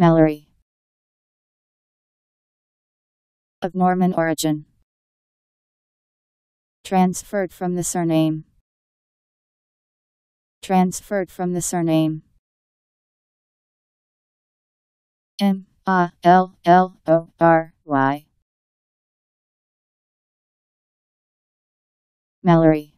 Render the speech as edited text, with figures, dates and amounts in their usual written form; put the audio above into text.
Mallory. Of Norman origin. Transferred from the surname. Transferred from the surname. M-A-L-L-O-R-Y. Mallory.